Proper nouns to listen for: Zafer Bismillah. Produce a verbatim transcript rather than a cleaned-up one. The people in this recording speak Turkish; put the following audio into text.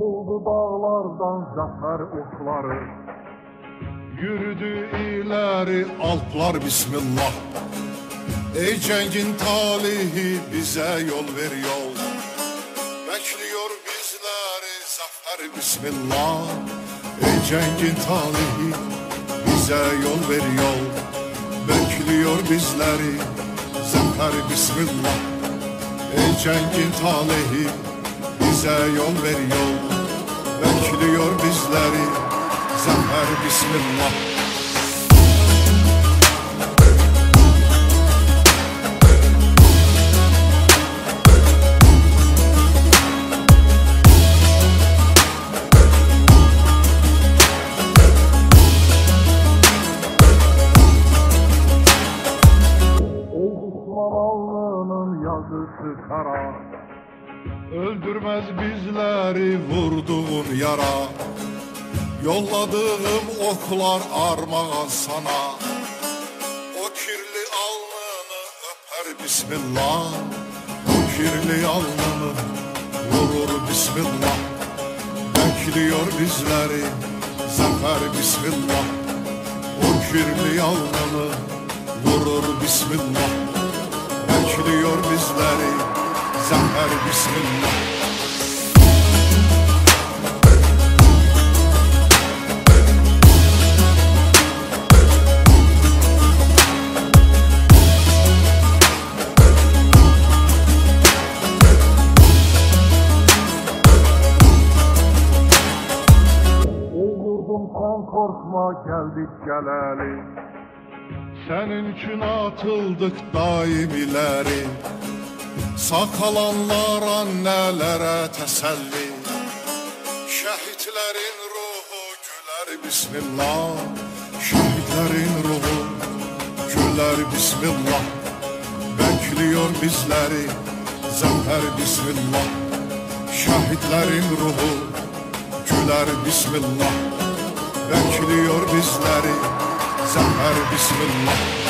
Oldu dağlardan zafer okları, yürüdü ileri alplar Bismillah. Ey cengin talihi bize yol ver yol, bekliyor bizleri zafer Bismillah. Ey cengin talihi bize yol ver yol, bekliyor bizleri zafer Bismillah. Ey cengin talihi bize yol ver yol, bekliyor bizleri zafer Bismillah. Yazısı kara, öldürmez bizleri vurduğun yara. Yolladığım oklar armağan sana, o kirli alnını öper Bismillah. O kirli alnını vurur Bismillah, bekliyor bizleri zafer Bismillah. O kirli alnını vurur Bismillah, bekliyor bizleri zafer Bismillah. Oğlum sen korkma, geldik geleli, senin için atıldık daim ileri. Sakalanlar annelere teselli, şehitlerin ruhu güler Bismillah. Şehitlerin ruhu güler Bismillah, bekliyor bizleri zafer Bismillah. Şehitlerin ruhu güler Bismillah, bekliyor bizleri zafer Bismillah.